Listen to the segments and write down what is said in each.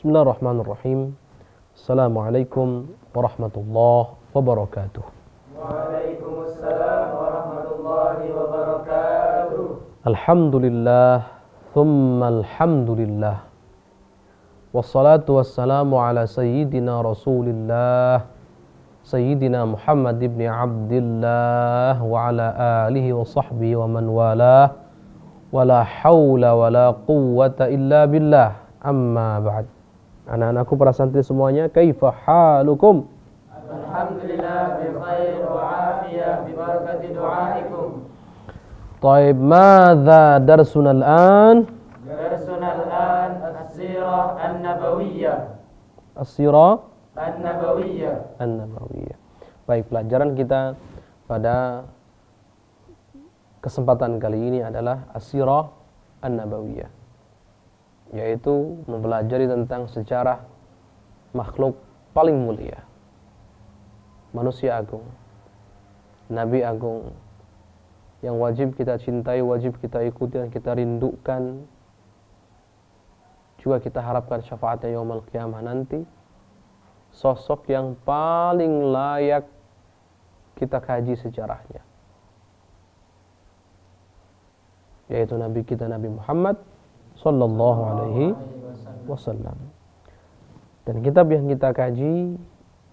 Bismillahirrahmanirrahim. Assalamualaikum warahmatullahi wabarakatuh. Waalaikumsalam warahmatullahi wabarakatuh. Alhamdulillah, thumma alhamdulillah. Wassalatu wassalamu ala sayyidina Rasulillah, Sayyidina Muhammad ibn Abdillah, wa ala alihi wa sahbihi wa man walah. Wa la hawla wa la quwwata illa billah. Amma ba'd. Anak-anakku, para santri semuanya, kaifa halukum? Alhamdulillah bi khair wa afiyah bi barakati du'aikum. Taib, madza darsuna al-an? Darsuna al-an As-Sirah An-Nabawiyah. As-Sirah An-Nabawiyah. An-Nabawiyah. Baik, pelajaran kita pada kesempatan kali ini adalah As-Sirah An-Nabawiyah, yaitu mempelajari tentang sejarah makhluk paling mulia, manusia agung, nabi agung, yang wajib kita cintai, wajib kita ikuti, dan kita rindukan. Juga kita harapkan syafaatnya yaumul qiyamah nanti. Sosok yang paling layak kita kaji sejarahnya, yaitu nabi kita Nabi Muhammad sallallahu alaihi wasallam. Dan kitab yang kita kaji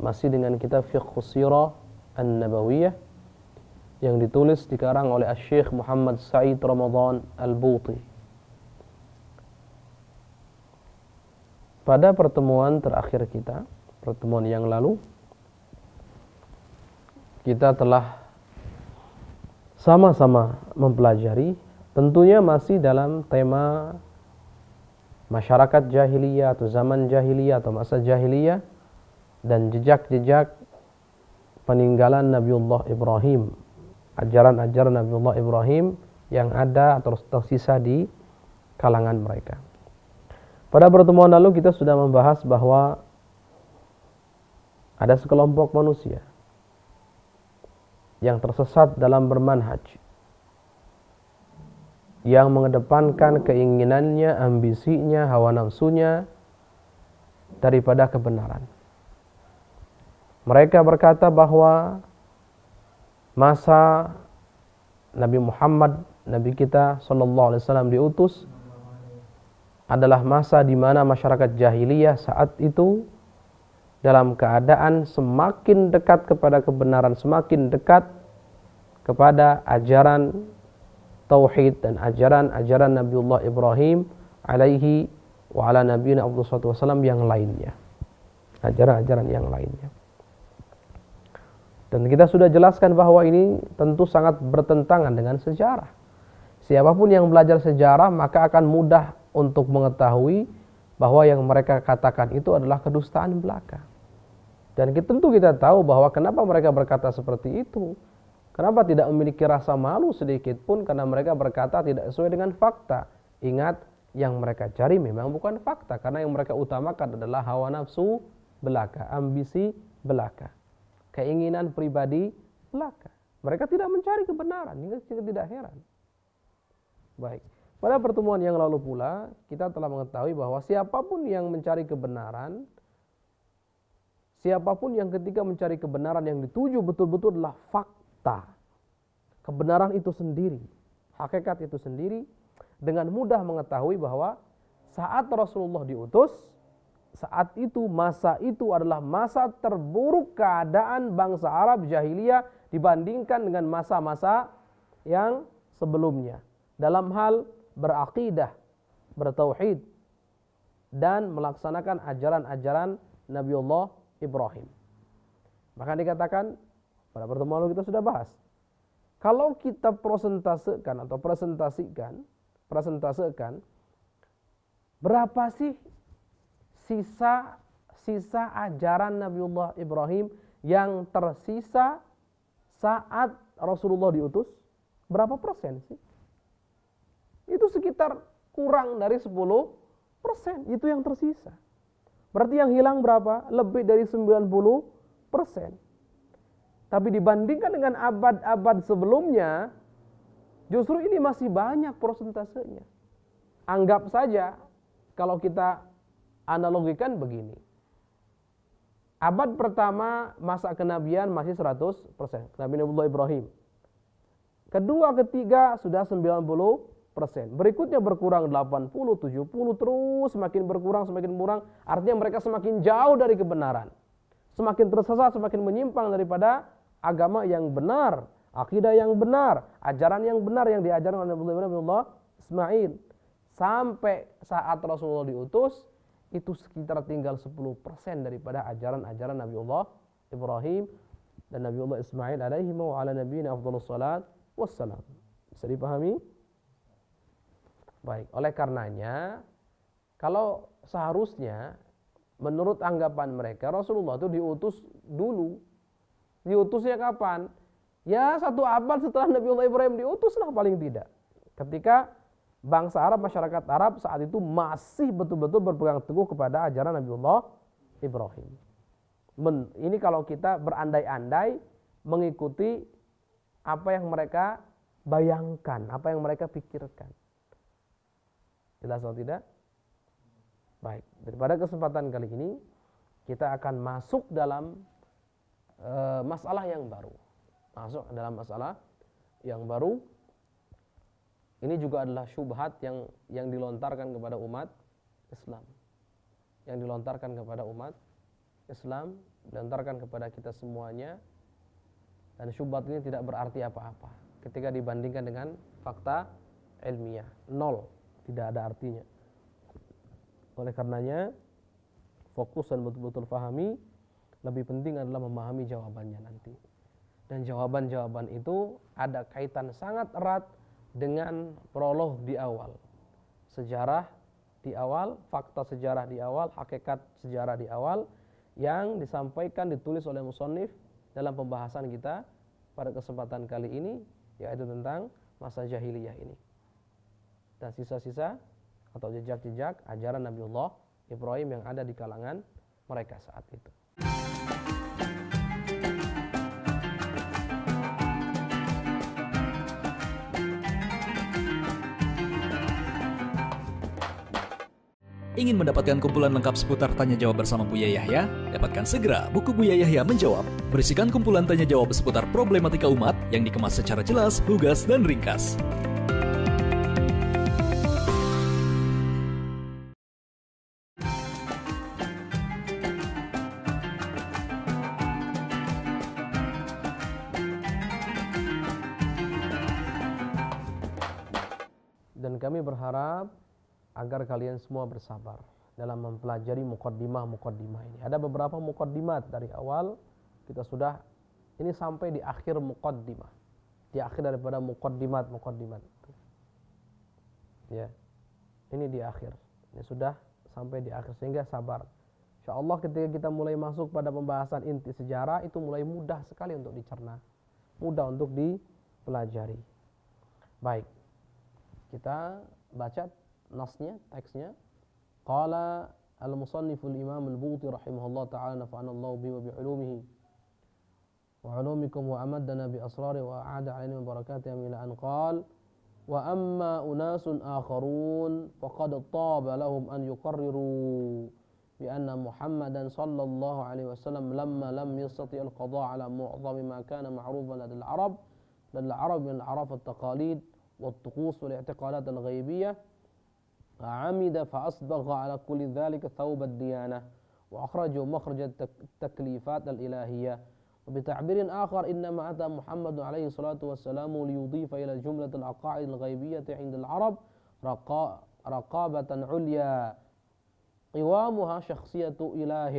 masih dengan kitab Fiqhus Sirah An-Nabawiyah yang ditulis dikarang oleh Asy-Syeikh Muhammad Sa'id Ramadan Al-Buthi. Pada pertemuan terakhir kita, pertemuan yang lalu, kita telah sama-sama mempelajari, tentunya masih dalam tema masyarakat jahiliyah atau zaman jahiliyah atau masa jahiliyah, dan jejak-jejak peninggalan Nabiullah Ibrahim, ajaran-ajaran Nabiullah Ibrahim yang ada atau tersisa di kalangan mereka. Pada pertemuan lalu kita sudah membahas bahwa ada sekelompok manusia yang tersesat dalam bermanhaj, yang mengedepankan keinginannya, ambisinya, hawa nafsunya daripada kebenaran. Mereka berkata bahwa masa Nabi Muhammad, Nabi kita sallallahu alaihi wasallam diutus adalah masa di mana masyarakat jahiliyah saat itu dalam keadaan semakin dekat kepada kebenaran, semakin dekat kepada ajaran tauhid dan ajaran Nabiullah Ibrahim alaihi wa ala nabiyina Abdussalatu wassalam yang lainnya, ajaran-ajaran yang lainnya. Dan kita sudah jelaskan bahwa ini tentu sangat bertentangan dengan sejarah. Siapapun yang belajar sejarah maka akan mudah untuk mengetahui bahwa yang mereka katakan itu adalah kedustaan belaka. Dan tentu kita tahu bahwa kenapa mereka berkata seperti itu. Kenapa tidak memiliki rasa malu sedikit pun, karena mereka berkata tidak sesuai dengan fakta. Ingat, yang mereka cari memang bukan fakta, karena yang mereka utamakan adalah hawa nafsu belaka, ambisi belaka, keinginan pribadi belaka. Mereka tidak mencari kebenaran, ini tidak heran. Baik. Pada pertemuan yang lalu pula, kita telah mengetahui bahwa siapapun yang mencari kebenaran, siapapun yang ketika mencari kebenaran yang dituju betul-betul adalah fakta, kebenaran itu sendiri, hakikat itu sendiri, dengan mudah mengetahui bahwa saat Rasulullah diutus, saat itu, masa itu adalah masa terburuk keadaan bangsa Arab jahiliyah dibandingkan dengan masa-masa yang sebelumnya dalam hal berakidah, bertauhid, dan melaksanakan ajaran-ajaran Nabiullah Ibrahim. Maka dikatakan, pada pertemuan lalu kita sudah bahas, kalau kita prosentasekan atau presentasikan, berapa sih sisa ajaran Nabiullah Ibrahim yang tersisa saat Rasulullah diutus? Berapa persen sih? Itu sekitar kurang dari 10%, itu yang tersisa. Berarti yang hilang berapa? Lebih dari 90%. Tapi dibandingkan dengan abad-abad sebelumnya, justru ini masih banyak prosentasenya. Anggap saja kalau kita analogikan begini. Abad pertama masa kenabian masih 100%. Nabi Nabiullah Ibrahim. Kedua, ketiga sudah 90%. Berikutnya berkurang 80, 70, terus semakin berkurang. Artinya mereka semakin jauh dari kebenaran. Semakin tersesat, semakin menyimpang daripada agama yang benar, akidah yang benar, ajaran yang benar yang diajarkan oleh Nabiullah Ismail. Sampai saat Rasulullah diutus, itu sekitar tinggal 10% daripada ajaran-ajaran Nabiullah Ibrahim dan Nabiullah Ismail alaihi wa ala nabiyina afdhalus salat wassalam. Bisa dipahami? Baik, oleh karenanya kalau seharusnya menurut anggapan mereka Rasulullah itu diutus dulu. Diutusnya kapan? Ya 1 abad setelah Nabiullah Ibrahim diutuslah paling tidak. Ketika bangsa Arab, masyarakat Arab saat itu masih betul-betul berpegang teguh kepada ajaran Nabiullah Ibrahim. Ini kalau kita berandai-andai mengikuti apa yang mereka bayangkan, apa yang mereka pikirkan. Jelas atau tidak? Baik, daripada kesempatan kali ini, kita akan masuk dalam masalah yang baru. Masuk dalam masalah yang baru. Ini juga adalah syubhat yang dilontarkan kepada umat Islam. Yang dilontarkan kepada umat Islam, dilontarkan kepada kita semuanya. Dan syubhat ini tidak berarti apa-apa ketika dibandingkan dengan fakta ilmiah. 0, tidak ada artinya. Oleh karenanya, fokus dan betul-betul fahami. Lebih penting adalah memahami jawabannya nanti. Dan jawaban-jawaban itu ada kaitan sangat erat dengan prolog di awal. Sejarah di awal, fakta sejarah di awal, hakikat sejarah di awal yang disampaikan, ditulis oleh musannif dalam pembahasan kita pada kesempatan kali ini, yaitu tentang masa jahiliyah ini dan sisa-sisa atau jejak-jejak ajaran Nabiullah Ibrahim yang ada di kalangan mereka saat itu. Ingin mendapatkan kumpulan lengkap seputar Tanya Jawab bersama Buya Yahya? Dapatkan segera buku Buya Yahya Menjawab. Berisikan kumpulan tanya jawab seputar problematika umat yang dikemas secara jelas, lugas, dan ringkas. Dan kami berharap agar kalian semua bersabar dalam mempelajari muqaddimah-muqaddimah ini. Ada beberapa muqaddimat dari awal, kita sudah ini sampai di akhir muqaddimah. Di akhir daripada muqaddimat-muqaddimat. Ya. Ini di akhir. Ini sudah sampai di akhir, sehingga sabar. Insyaallah ketika kita mulai masuk pada pembahasan inti sejarah itu mulai mudah sekali untuk dicerna, mudah untuk dipelajari. Baik. Kita baca nasnya, teksnya. Qala al-musanniful imam al-Buthi rahimahullah ta'ala nafa'anallahu bihi wa bi'ulumihi wa 'ulumikum wa amaddana bi asrari wa a'ada 'alaina barakatihi ila an qala wa amma unasun akharun faqad taba lahum an yuqarriru bi anna Muhammadan sallallahu alaihi wasallam lamma lam yastati al-qada' 'ala mu'dhami ma kana ma'rufan lad al-arab min al-araf at-taqalid wa at-tuqus wal i'tiqadat al-ghaibiyyah عمد فأصبغ على كل ذلك ثوب الديانة وأخرجوا مخرج التكليفات الإلهية وبتعبير آخر إنما أتى محمد عليه الصلاة والسلام ليضيف إلى جملة العقائد الغيبية عند العرب رقابة عليا قوامها شخصية إله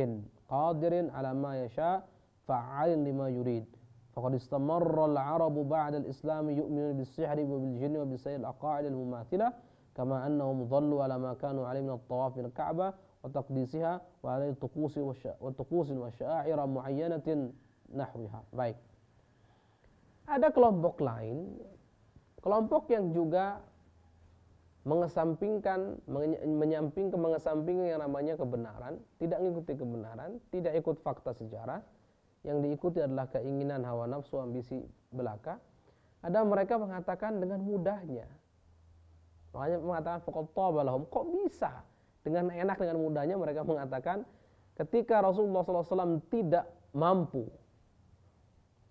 قادر على ما يشاء فعال لما يريد فقد استمر العرب بعد الإسلام يؤمن بالسحر وبالجن وبسائر العقائد المماثلة كما أنهم ظلوا على ما كانوا عليه من الطواف بالكعبة وتقديسها وعلى الطقوس والشعائر معينة نحوها. Baik. Ada kelompok lain, kelompok yang juga mengesampingkan yang namanya kebenaran, tidak mengikuti kebenaran, tidak ikut fakta sejarah, yang diikuti adalah keinginan hawa nafsu, ambisi belaka. Ada mereka mengatakan dengan mudahnya. Makanya mengatakan faqad taba lahum, kok bisa dengan enak, dengan mudahnya mereka mengatakan ketika Rasulullah SAW tidak mampu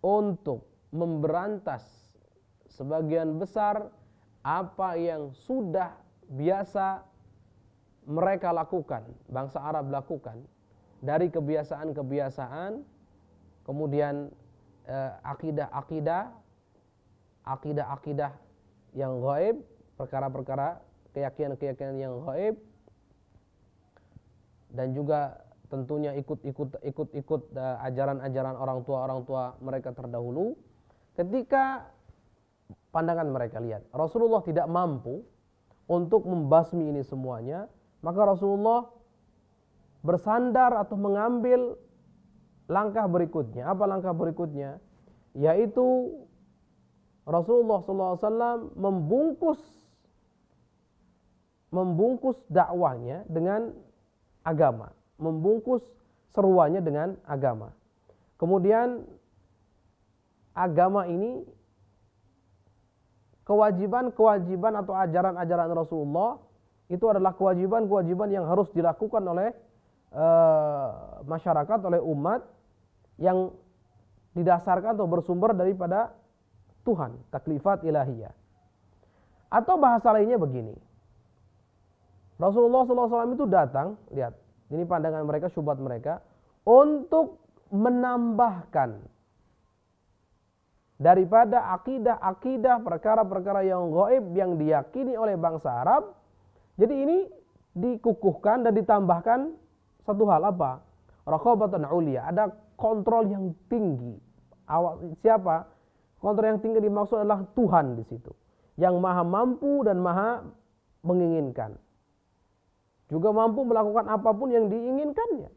untuk memberantas sebagian besar apa yang sudah biasa mereka lakukan, bangsa Arab lakukan, dari kebiasaan-kebiasaan, kemudian akidah-akidah yang gaib, perkara-perkara keyakinan-keyakinan yang gaib, dan juga tentunya ikut-ikut ajaran-ajaran orang tua mereka terdahulu. Ketika pandangan mereka lihat Rasulullah tidak mampu untuk membasmi ini semuanya, maka Rasulullah bersandar atau mengambil langkah berikutnya. Apa langkah berikutnya? Yaitu Rasulullah SAW membungkus dakwahnya dengan agama, membungkus seruannya dengan agama. Kemudian agama ini, kewajiban atau ajaran-ajaran Rasulullah itu adalah kewajiban yang harus dilakukan oleh masyarakat, oleh umat, yang didasarkan atau bersumber daripada Tuhan, taklifat ilahiyah. Atau bahasa lainnya begini, Rasulullah SAW itu datang, lihat, ini pandangan mereka, syubhat mereka, untuk menambahkan daripada akidah-akidah, perkara-perkara yang gaib yang diyakini oleh bangsa Arab. Jadi ini dikukuhkan dan ditambahkan satu hal, apa? Rakhabatan ulia, ada kontrol yang tinggi. Siapa? Kontrol yang tinggi dimaksud adalah Tuhan di situ, yang maha mampu dan maha menginginkan. Juga mampu melakukan apapun yang diinginkannya.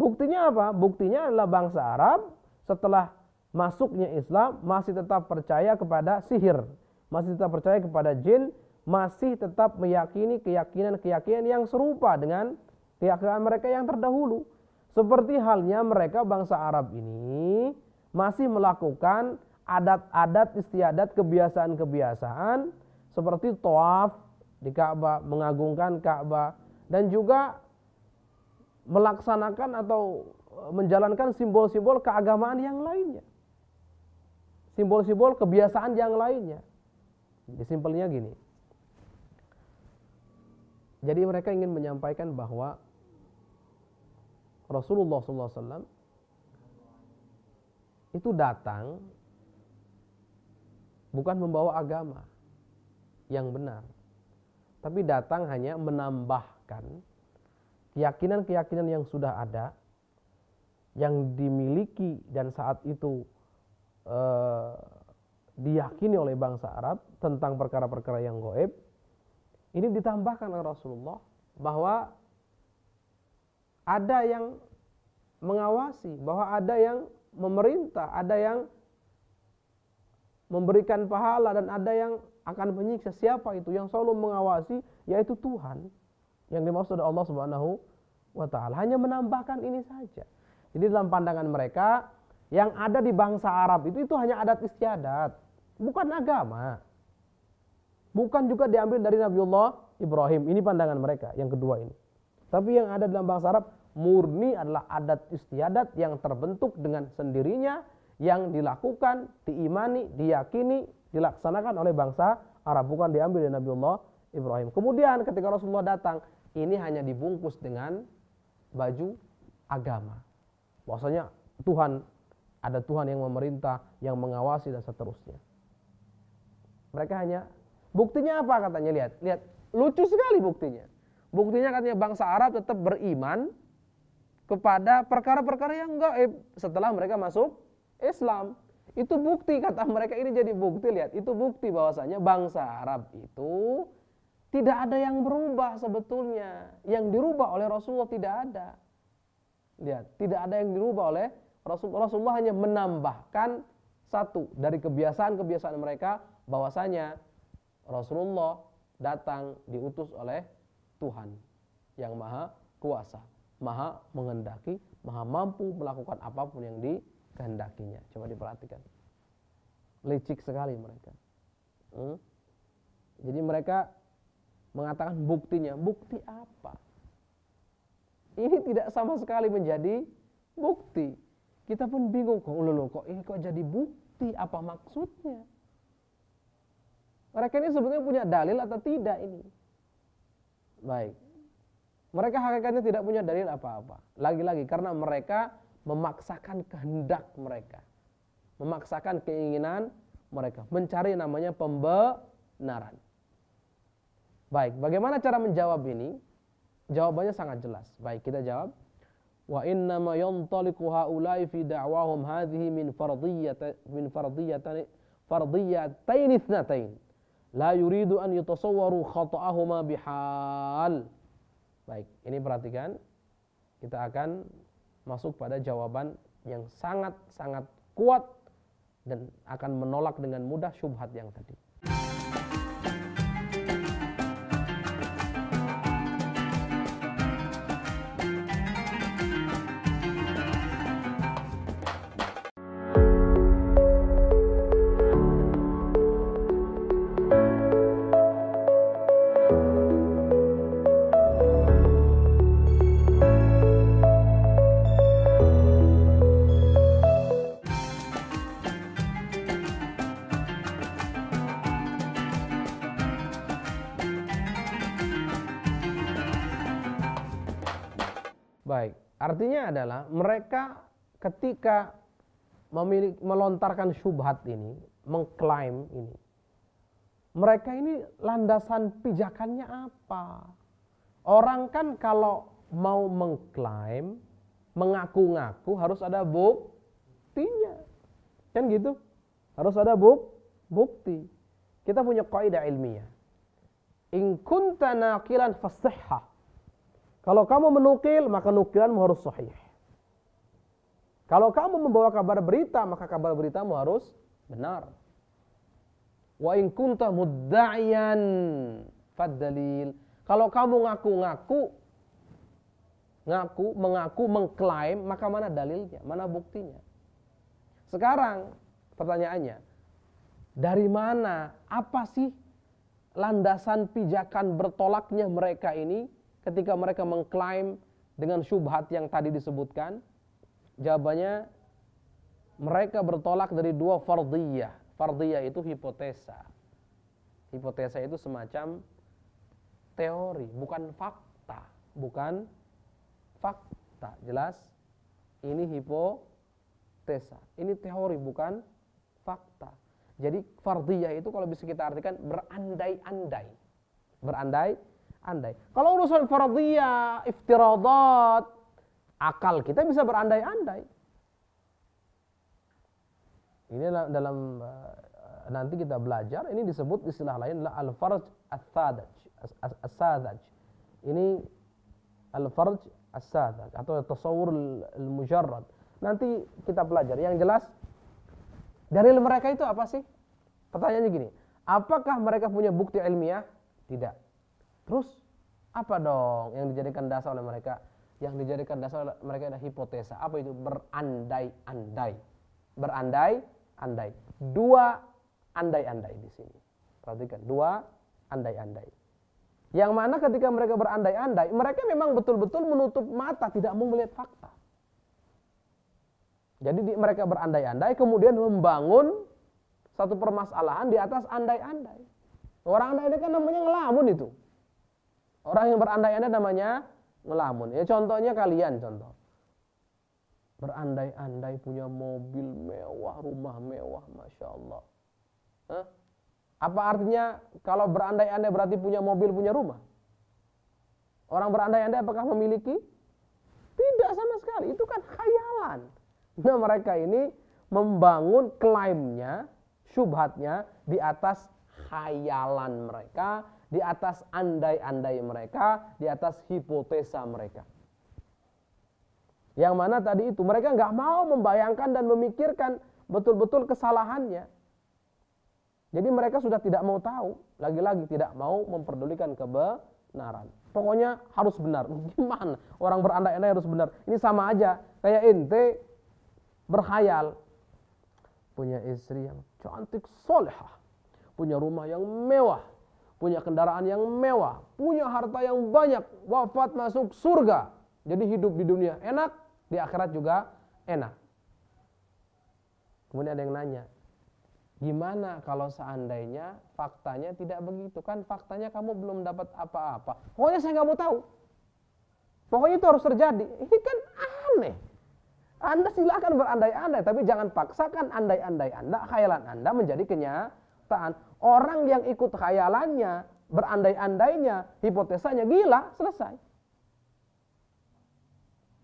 Buktinya apa? Buktinya adalah bangsa Arab setelah masuknya Islam masih tetap percaya kepada sihir, masih tetap percaya kepada jin, masih tetap meyakini keyakinan-keyakinan yang serupa dengan keyakinan mereka yang terdahulu. Seperti halnya mereka bangsa Arab ini masih melakukan adat-adat istiadat, kebiasaan-kebiasaan seperti tawaf di Ka'bah, mengagungkan Ka'bah, dan juga melaksanakan atau menjalankan simbol-simbol keagamaan yang lainnya, simbol-simbol kebiasaan yang lainnya. Jadi simpelnya gini, jadi mereka ingin menyampaikan bahwa Rasulullah SAW itu datang bukan membawa agama yang benar, tapi datang hanya menambahkan keyakinan-keyakinan yang sudah ada, yang dimiliki dan saat itu diyakini oleh bangsa Arab tentang perkara-perkara yang gaib. Ini ditambahkan oleh Rasulullah bahwa ada yang mengawasi, bahwa ada yang memerintah, ada yang memberikan pahala, dan ada yang akan menyiksa. Siapa itu yang selalu mengawasi? Yaitu Tuhan, yang dimaksud oleh Allah Subhanahu wa Ta'ala. Hanya menambahkan ini saja. Jadi dalam pandangan mereka, yang ada di bangsa Arab itu hanya adat istiadat, bukan agama, bukan juga diambil dari Nabiullah Ibrahim. Ini pandangan mereka yang kedua ini. Tapi yang ada dalam bangsa Arab murni adalah adat istiadat yang terbentuk dengan sendirinya, yang dilakukan, diimani, diyakini, dilaksanakan oleh bangsa Arab, bukan diambil dari Nabiullah Ibrahim. Kemudian ketika Rasulullah datang, ini hanya dibungkus dengan baju agama. Bahwasanya Tuhan, ada Tuhan yang memerintah, yang mengawasi, dan seterusnya. Mereka hanya, buktinya apa katanya, lihat, lucu sekali buktinya. Buktinya katanya bangsa Arab tetap beriman kepada perkara-perkara yang gaib setelah mereka masuk Islam. Itu bukti, kata mereka, ini jadi bukti, lihat, itu bukti bahwasanya bangsa Arab itu tidak ada yang berubah sebetulnya. Yang dirubah oleh Rasulullah tidak ada. Lihat, tidak ada yang dirubah oleh Rasulullah. Rasulullah hanya menambahkan satu dari kebiasaan-kebiasaan mereka, bahwasanya Rasulullah datang diutus oleh Tuhan yang maha kuasa, maha mengendaki, maha mampu melakukan apapun yang dikehendakinya. Coba diperhatikan, licik sekali mereka. Jadi mereka mengatakan buktinya. Bukti apa? Ini tidak sama sekali menjadi bukti. Kita pun bingung, kok ini kok jadi bukti? Apa maksudnya? Mereka ini sebenarnya punya dalil atau tidak ini? Baik. Mereka hakikatnya tidak punya dalil apa-apa. Lagi-lagi karena mereka memaksakan kehendak mereka. Memaksakan keinginan mereka. Mencari namanya pembenaran. Baik, bagaimana cara menjawab ini? Jawabannya sangat jelas. Baik, kita jawab. Wa inna ma yantaliqu haula'i fi da'wahum hadhihi min fardiyyatain itsnatain. La yuridu an yatasawwaru khata'ahuma bihal. Baik, ini perhatikan. Kita akan masuk pada jawaban yang sangat-sangat kuat dan akan menolak dengan mudah syubhat yang tadi. Baik, artinya adalah mereka ketika melontarkan syubhat ini, mengklaim ini, mereka ini landasan pijakannya apa? Orang kan kalau mau mengklaim, mengaku-ngaku harus ada buktinya. Kan gitu? Harus ada bukti. Kita punya kaidah ilmiah. In kunta naqilan fasihha. Kalau kamu menukil, maka nukilanmu harus sahih. Kalau kamu membawa kabar berita, maka kabar beritamu harus benar. Wa in kunta mudda'iyan faddalil. Kalau kamu mengaku, mengklaim, maka mana dalilnya, mana buktinya? Sekarang pertanyaannya, dari mana, apa sih landasan pijakan bertolaknya mereka ini? Ketika mereka mengklaim dengan syubhat yang tadi disebutkan, jawabannya mereka bertolak dari dua fardiyah. Fardiyah itu hipotesa. Hipotesa itu semacam teori, bukan fakta. Bukan fakta, jelas? Ini hipotesa. Ini teori, bukan fakta. Jadi fardiyah itu kalau bisa kita artikan berandai-andai. Berandai-andai. Kalau urusan fardiyah, iftiradat, akal kita bisa berandai-andai. Ini dalam nanti kita belajar, ini disebut istilah lain adalah Al-Farj al-Sadaj. Ini Al-Farj al-Sadaj atau tasawur al-mujarrad. Nanti kita belajar. Yang jelas dalil mereka itu apa sih? Pertanyaannya gini, apakah mereka punya bukti ilmiah? Tidak. Terus apa dong yang dijadikan dasar oleh mereka? Yang dijadikan dasar oleh mereka adalah hipotesa. Apa itu? Berandai-andai. Berandai-andai. Dua andai-andai di sini. Perhatikan, dua andai-andai. Yang mana ketika mereka berandai-andai, mereka memang betul-betul menutup mata, tidak mau melihat fakta. Jadi mereka berandai-andai kemudian membangun satu permasalahan di atas andai-andai. Orang andai-andai kan namanya ngelamun itu. Orang yang berandai-andai namanya ngelamun. Ya contohnya kalian contoh. Berandai-andai punya mobil mewah, rumah mewah, Masya Allah. Hah? Apa artinya kalau berandai-andai berarti punya mobil, punya rumah? Orang berandai-andai apakah memiliki? Tidak sama sekali, itu kan khayalan. Nah mereka ini membangun klaimnya, syubhatnya di atas khayalan mereka, di atas andai-andai mereka, di atas hipotesa mereka. Yang mana tadi itu mereka nggak mau membayangkan dan memikirkan betul-betul kesalahannya. Jadi mereka sudah tidak mau tahu, lagi-lagi tidak mau memperdulikan kebenaran. Pokoknya harus benar. Gimana? Orang berandai-andai harus benar. Ini sama aja kayak ente berkhayal punya istri yang cantik solehah, punya rumah yang mewah, punya kendaraan yang mewah, punya harta yang banyak, wafat masuk surga. Jadi hidup di dunia enak, di akhirat juga enak. Kemudian ada yang nanya, gimana kalau seandainya faktanya tidak begitu? Kan faktanya kamu belum dapat apa-apa. Pokoknya saya nggak mau tahu. Pokoknya itu harus terjadi. Ini kan aneh. Anda silakan berandai-andai, tapi jangan paksakan andai-andai Anda, khayalan Anda menjadi kenyataan. Orang yang ikut khayalannya, berandai-andainya, hipotesanya gila, selesai.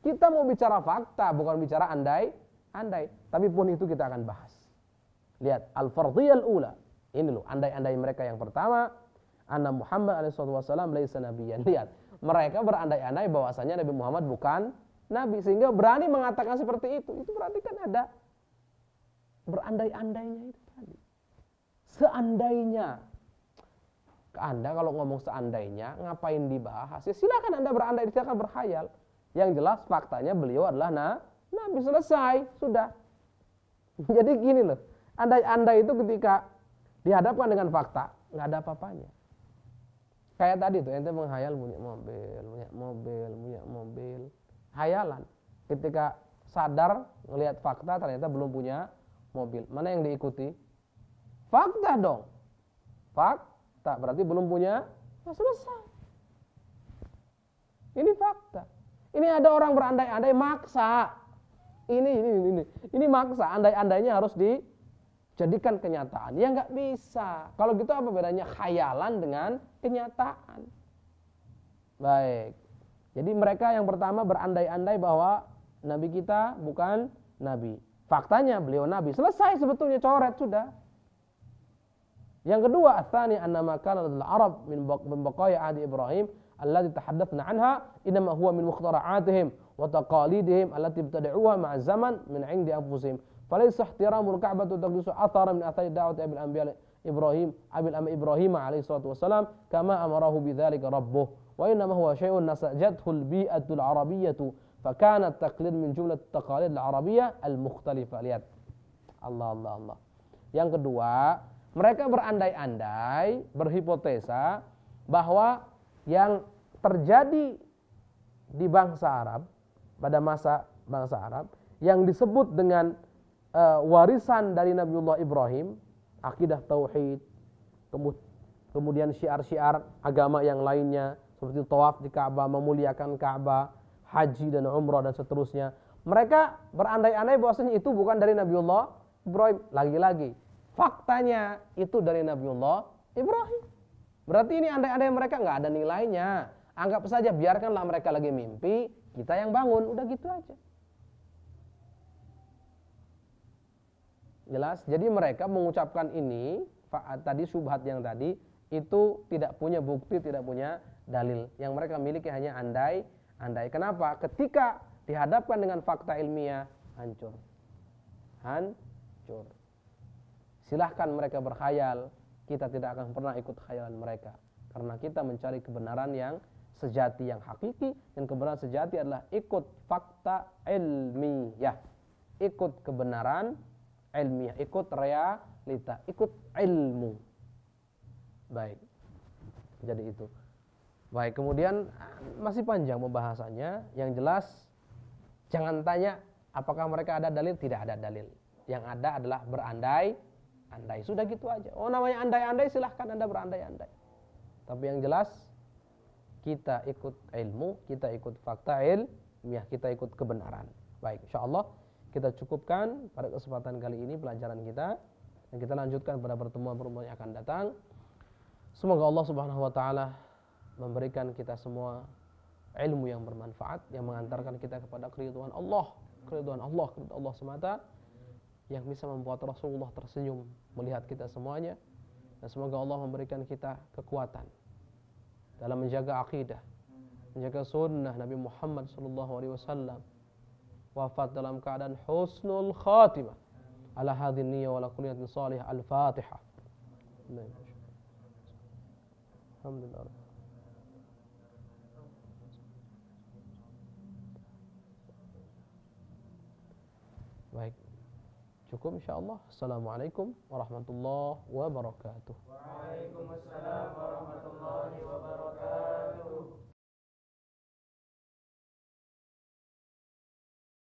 Kita mau bicara fakta, bukan bicara andai-andai. Tapi pun itu kita akan bahas. Lihat, al-fardhiyah al-ula. Ini loh, andai-andai mereka yang pertama, anna Muhammad SAW laisa nabiyyan. Lihat, mereka berandai-andai bahwasanya Nabi Muhammad bukan nabi, sehingga berani mengatakan seperti itu. Itu berarti kan ada berandai-andainya itu tadi. Seandainya. Anda kalau ngomong seandainya, ngapain dibahas? Ya silakan Anda berandai, silakan berkhayal. Yang jelas faktanya beliau adalah nabi, selesai, sudah. Jadi gini loh. Andai-andai itu ketika dihadapkan dengan fakta, nggak ada apa-apanya. Kayak tadi tuh, ente menghayal punya mobil. Hayalan. Ketika sadar, ngelihat fakta, ternyata belum punya mobil. Mana yang diikuti? Fakta dong. Fakta, berarti belum punya, nah selesai. Ini fakta. Ini ada orang berandai-andai maksa. Ini maksa, andai-andainya harus dijadikan kenyataan. Ya nggak bisa. Kalau gitu apa bedanya khayalan dengan kenyataan? Baik. Jadi mereka yang pertama berandai-andai bahwa nabi kita bukan nabi. Faktanya beliau nabi. Selesai sebetulnya, coret sudah. Yang kedua, tsani anna ma kana al-arab min baqaya adi Ibrahim allati tahaddatsna anha inma huwa min mukhtara'atihim wa taqalidihim allati ibtada'uha ma'a zaman min 'indi anfusihim. فليس احترام الكعبة تقدس أثر من أثر دعوة أبي الأنبياء إبراهيم أبي الأنبياء إبراهيم عليه الصلاة والسلام كما أمره بذلك ربه وإنما هو شيء نسجته البيئة العربية فكان التقليد من جملة التقاليد العربية المختلفة. Lihat, Allah. Yang kedua, mereka berandai-andai, berhipotesa bahwa yang terjadi di bangsa Arab pada masa bangsa Arab yang disebut dengan warisan dari Nabiullah Ibrahim, akidah tauhid, kemudian syiar-syiar agama yang lainnya seperti tawaf di Ka'bah, memuliakan Ka'bah, haji dan umrah dan seterusnya. Mereka berandai-andai bahwasanya itu bukan dari Nabiullah Ibrahim. Lagi-lagi, faktanya itu dari Nabiullah Ibrahim. Berarti ini andai-andai mereka nggak ada nilainya. Anggap saja, biarkanlah mereka lagi mimpi, kita yang bangun, udah gitu aja. Jelas, jadi mereka mengucapkan ini tadi, syubhat yang tadi itu tidak punya bukti, tidak punya dalil. Yang mereka miliki hanya andai-andai. Kenapa? Ketika dihadapkan dengan fakta ilmiah, hancur. Silahkan mereka berkhayal, kita tidak akan pernah ikut khayalan mereka, karena kita mencari kebenaran yang sejati, yang hakiki. Dan kebenaran sejati adalah ikut fakta ilmiah, ikut kebenaran ilmiah, ikut realita, ikut ilmu. Baik, jadi itu. Baik, kemudian masih panjang pembahasannya. Yang jelas, jangan tanya apakah mereka ada dalil, tidak ada dalil. Yang ada adalah berandai-andai, sudah gitu aja. Oh, namanya andai-andai, silahkan Anda berandai-andai. Tapi yang jelas, kita ikut ilmu, kita ikut fakta ilmiah, kita ikut kebenaran. Baik, insyaallah kita cukupkan pada kesempatan kali ini pelajaran kita, dan kita lanjutkan pada pertemuan-pertemuan yang akan datang. Semoga Allah Subhanahu wa taala memberikan kita semua ilmu yang bermanfaat, yang mengantarkan kita kepada keridhaan Allah semata, yang bisa membuat Rasulullah tersenyum melihat kita semuanya. Dan semoga Allah memberikan kita kekuatan dalam menjaga akidah, menjaga sunnah Nabi Muhammad SAW, wafat dalam keadaan husnul khatimah. Ala hadhin niyya wa ala kulli niyatin salihah. Al-Fatihah. Alhamdulillah. Baik. Cukup insyaallah. Assalamualaikum warahmatullahi wabarakatuh. Waalaikumsalam warahmatullahi wabarakatuh.